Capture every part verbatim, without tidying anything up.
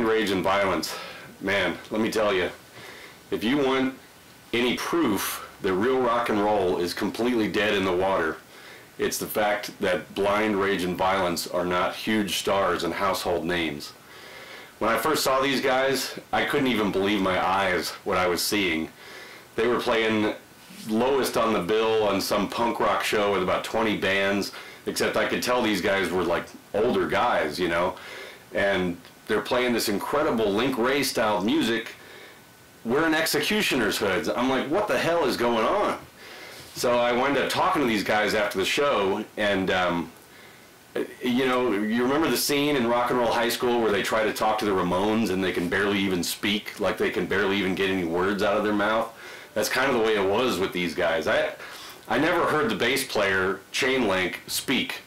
Blind Rage and Violence. Man, let me tell you, if you want any proof that real rock and roll is completely dead in the water, it's the fact that Blind Rage and Violence are not huge stars and household names. When I first saw these guys, I couldn't even believe my eyes what I was seeing. They were playing lowest on the bill on some punk rock show with about twenty bands, except I could tell these guys were like older guys, you know, and they're playing this incredible Link Wray style music. We're in executioner's hoods. I'm like, what the hell is going on? So I wound up talking to these guys after the show, and um, you know, you remember the scene in Rock and Roll High School where they try to talk to the Ramones and they can barely even speak, like they can barely even get any words out of their mouth? That's kind of the way it was with these guys. I, I never heard the bass player, Chainlink, speak.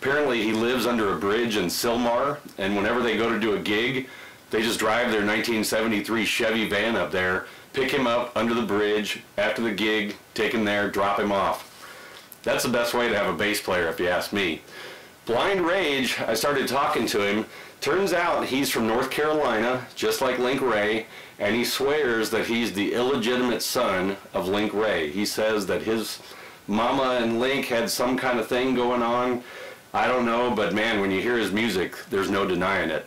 Apparently he lives under a bridge in Sylmar, and whenever they go to do a gig, they just drive their nineteen seventy-three Chevy van up there, pick him up under the bridge after the gig, take him there, drop him off. That's the best way to have a bass player, if you ask me. Blind Rage, I started talking to him. Turns out he's from North Carolina, just like Link Wray, and he swears that he's the illegitimate son of Link Wray. He says that his mama and Link had some kind of thing going on. I don't know, but man, when you hear his music, there's no denying it.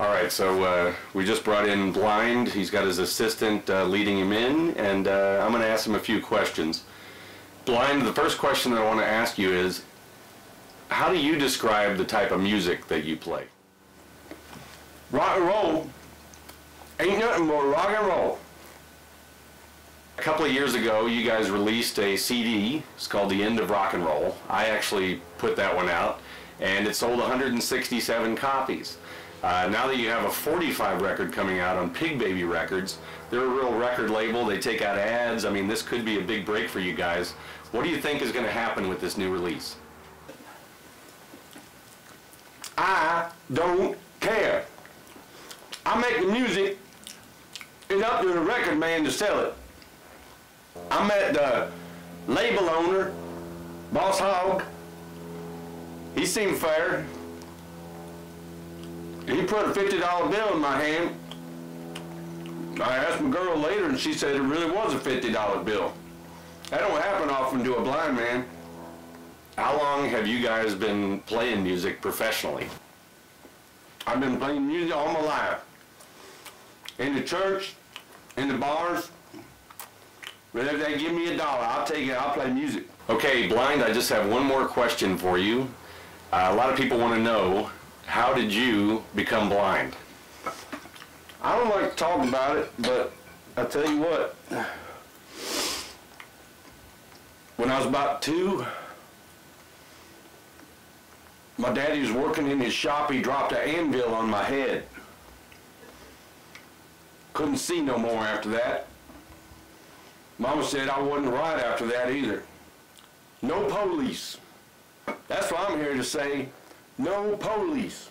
Alright, so uh, we just brought in Blind. He's got his assistant uh, leading him in, and uh, I'm going to ask him a few questions. Blind, the first question that I want to ask you is, how do you describe the type of music that you play? Rock and roll. Ain't nothing more rock and roll. A couple of years ago, you guys released a C D. It's called The End of Rock and Roll. I actually put that one out, and it sold one hundred sixty-seven copies. Uh, now that you have a forty-five record coming out on Pig Baby Records, they're a real record label. They take out ads. I mean, this could be a big break for you guys. What do you think is going to happen with this new release? I don't care. I make the music. It's up to the record man to sell it. I met the label owner, Boss Hogg. He seemed fair. He put a fifty dollar bill in my hand. I asked my girl later, and she said it really was a fifty dollar bill. That don't happen often to a blind man. How long have you guys been playing music professionally? I've been playing music all my life. In the church, in the bars. But if they give me a dollar, I'll take it. I'll play music. Okay, Blind, I just have one more question for you. Uh, a lot of people want to know, how did you become blind? I don't like to talk about it, but I tell you what. When I was about two, my daddy was working in his shop. He dropped an anvil on my head. Couldn't see no more after that. Mama said I wasn't right after that either. No police. That's what I'm here to say. No police.